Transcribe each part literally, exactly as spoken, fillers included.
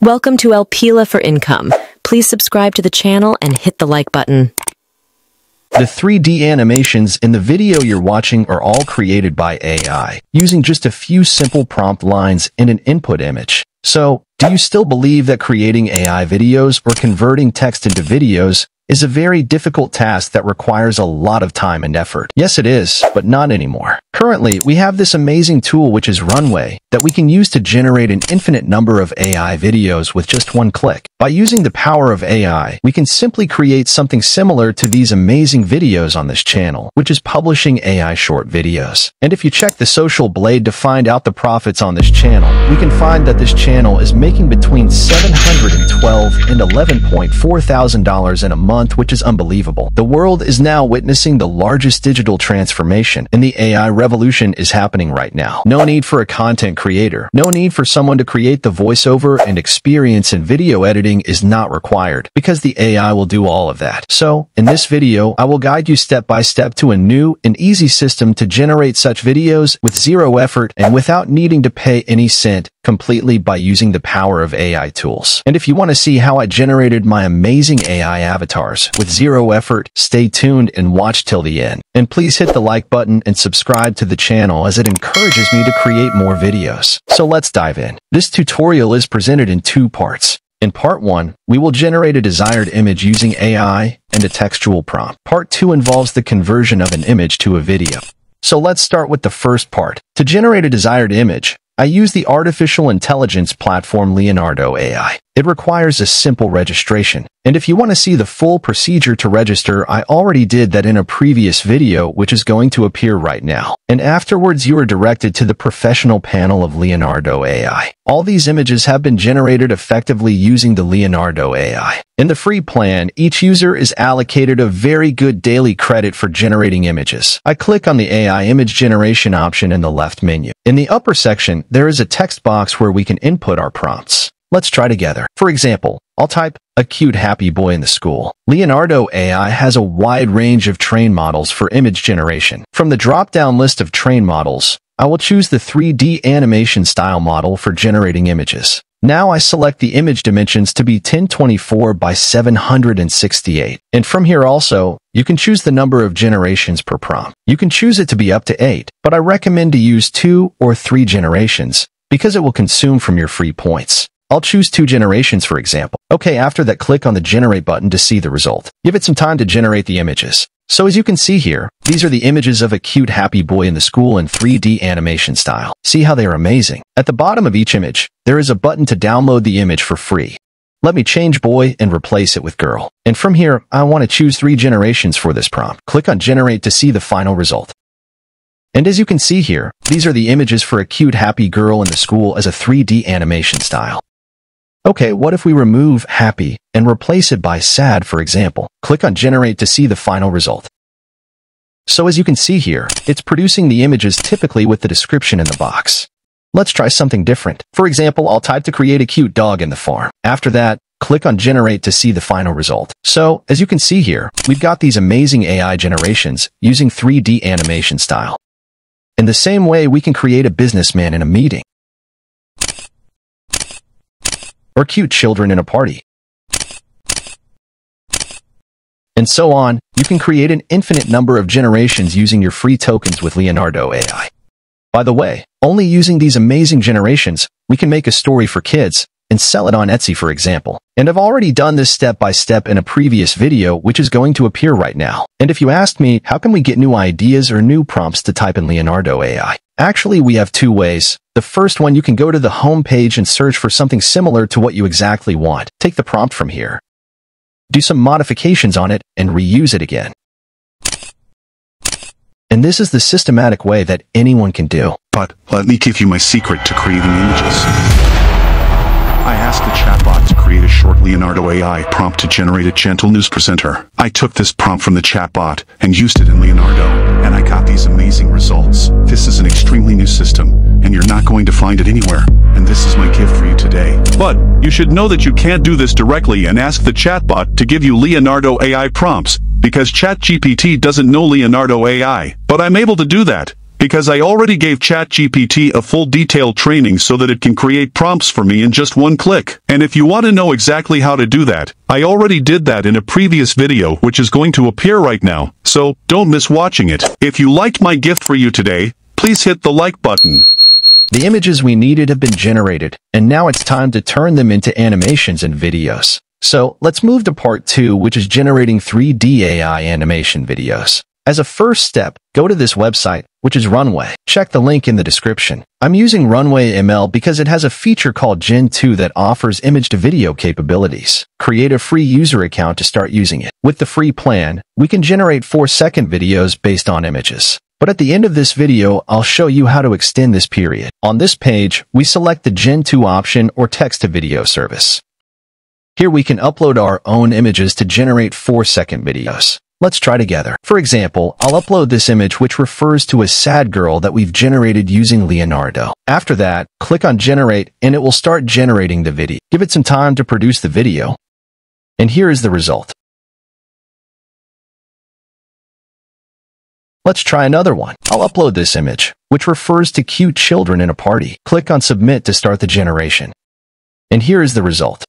Welcome to Elpeela for Income. Please subscribe to the channel and hit the like button. The three D animations in the video you're watching are all created by A I, using just a few simple prompt lines and an input image. So, do you still believe that creating A I videos or converting text into videos is a very difficult task that requires a lot of time and effort? Yes, it is, but not anymore. Currently, we have this amazing tool which is Runway that we can use to generate an infinite number of A I videos with just one click. By using the power of A I, we can simply create something similar to these amazing videos on this channel, which is publishing A I short videos. And if you check the social blade to find out the profits on this channel, we can find that this channel is making between seven hundred twelve thousand dollars and eleven point four thousand dollars in a month, which is unbelievable. The world is now witnessing the largest digital transformation, and the A I revolution is happening right now. No need for a content creator. No need for someone to create the voiceover, and experience in video editing is not required, because the A I will do all of that. So, in this video, I will guide you step by step to a new and easy system to generate such videos with zero effort and without needing to pay any cent, completely by using the power of A I tools. And if you want to see how I generated my amazing A I avatar with zero effort, stay tuned and watch till the end. And please hit the like button and subscribe to the channel, as it encourages me to create more videos. So let's dive in. This tutorial is presented in two parts. In part one, we will generate a desired image using A I and a textual prompt. Part two involves the conversion of an image to a video. So let's start with the first part. To generate a desired image, I use the artificial intelligence platform Leonardo A I. It requires a simple registration. And if you want to see the full procedure to register, I already did that in a previous video, which is going to appear right now. And afterwards, you are directed to the professional panel of Leonardo A I. All these images have been generated effectively using the Leonardo A I. In the free plan, each user is allocated a very good daily credit for generating images. I click on the A I image generation option in the left menu. In the upper section, there is a text box where we can input our prompts. Let's try together. For example, I'll type, a cute happy boy in the school. Leonardo A I has a wide range of trained models for image generation. From the drop-down list of trained models, I will choose the three D animation style model for generating images. Now I select the image dimensions to be ten twenty-four by seven sixty-eight. And from here also, you can choose the number of generations per prompt. You can choose it to be up to eight, but I recommend to use two or three generations, because it will consume from your free points. I'll choose two generations, for example. Okay, after that, click on the generate button to see the result. Give it some time to generate the images. So as you can see here, these are the images of a cute happy boy in the school in three D animation style. See how they are amazing. At the bottom of each image, there is a button to download the image for free. Let me change boy and replace it with girl. And from here, I want to choose three generations for this prompt. Click on generate to see the final result. And as you can see here, these are the images for a cute happy girl in the school as a three D animation style. Okay, what if we remove happy and replace it by sad, for example? Click on generate to see the final result. So as you can see here, it's producing the images typically with the description in the box. Let's try something different. For example, I'll type to create a cute dog in the farm. After that, click on generate to see the final result. So, as you can see here, we've got these amazing A I generations using three D animation style. In the same way, we can create a businessman in a meeting, or cute children in a party, and so on. You can create an infinite number of generations using your free tokens with Leonardo A I. By the way, only using these amazing generations, we can make a story for kids and sell it on Etsy, for example. And I've already done this step by step in a previous video, which is going to appear right now. And if you asked me, how can we get new ideas or new prompts to type in Leonardo A I? Actually, we have two ways. The first one, you can go to the home page and search for something similar to what you exactly want. Take the prompt from here, do some modifications on it, and reuse it again. And this is the systematic way that anyone can do. But let me give you my secret to creating images. I asked the chatbot to create a short Leonardo A I prompt to generate a gentle news presenter. I took this prompt from the chatbot and used it in Leonardo, and I got these amazing results. This is an extremely new system, and you're not going to find it anywhere, and this is my gift for you today. But you should know that you can't do this directly and ask the chatbot to give you Leonardo A I prompts, because ChatGPT doesn't know Leonardo A I. But I'm able to do that, because I already gave ChatGPT a full detailed training so that it can create prompts for me in just one click. And if you want to know exactly how to do that, I already did that in a previous video which is going to appear right now, so don't miss watching it. If you liked my gift for you today, please hit the like button. The images we needed have been generated, and now it's time to turn them into animations and videos. So, let's move to part two, which is generating three D A I animation videos. As a first step, go to this website, which is Runway. Check the link in the description. I'm using Runway M L because it has a feature called Gen two that offers image-to-video capabilities. Create a free user account to start using it. With the free plan, we can generate four second videos based on images. But at the end of this video, I'll show you how to extend this period. On this page, we select the Gen two option or text-to-video service. Here we can upload our own images to generate four second videos. Let's try together. For example, I'll upload this image which refers to a sad girl that we've generated using Leonardo. After that, click on Generate and it will start generating the video. Give it some time to produce the video. And here is the result. Let's try another one. I'll upload this image, which refers to cute children in a party. Click on Submit to start the generation. And here is the result.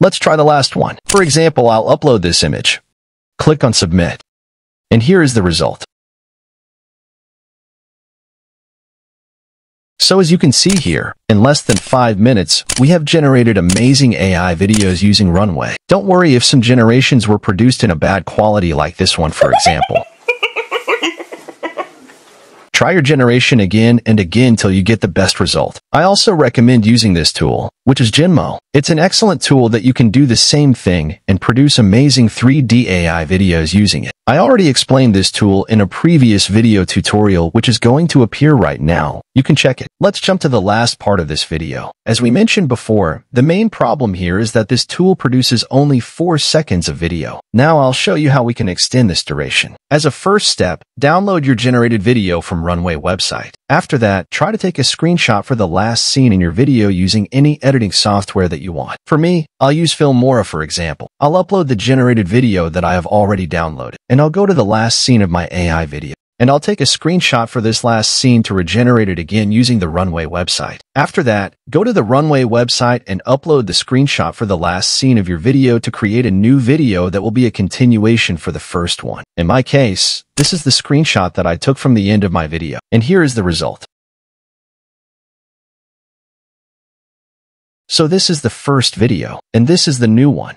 Let's try the last one. For example, I'll upload this image. Click on Submit. And here is the result. So as you can see here, in less than five minutes, we have generated amazing A I videos using Runway. Don't worry if some generations were produced in a bad quality like this one, for example. Try your generation again and again till you get the best result. I also recommend using this tool, which is Genmo. It's an excellent tool that you can do the same thing and produce amazing three D A I videos using it. I already explained this tool in a previous video tutorial, which is going to appear right now. You can check it. Let's jump to the last part of this video. As we mentioned before, the main problem here is that this tool produces only four seconds of video. Now I'll show you how we can extend this duration. As a first step, download your generated video from Runway website. After that, try to take a screenshot for the last scene in your video using any editing software that you want. For me, I'll use Filmora for example. I'll upload the generated video that I have already downloaded, and I'll go to the last scene of my A I video. And I'll take a screenshot for this last scene to regenerate it again using the Runway website. After that, go to the Runway website and upload the screenshot for the last scene of your video to create a new video that will be a continuation for the first one. In my case, this is the screenshot that I took from the end of my video. And here is the result. So this is the first video, and this is the new one.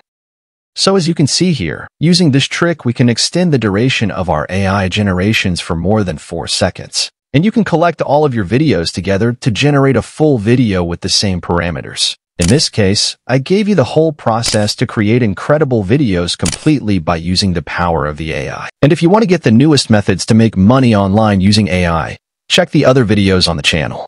So as you can see here, using this trick we can extend the duration of our A I generations for more than four seconds. And you can collect all of your videos together to generate a full video with the same parameters. In this case, I gave you the whole process to create incredible videos completely by using the power of the A I. And if you want to get the newest methods to make money online using A I, check the other videos on the channel.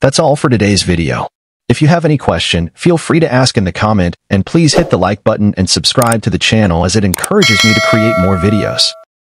That's all for today's video. If you have any question, feel free to ask in the comment, and please hit the like button and subscribe to the channel as it encourages me to create more videos.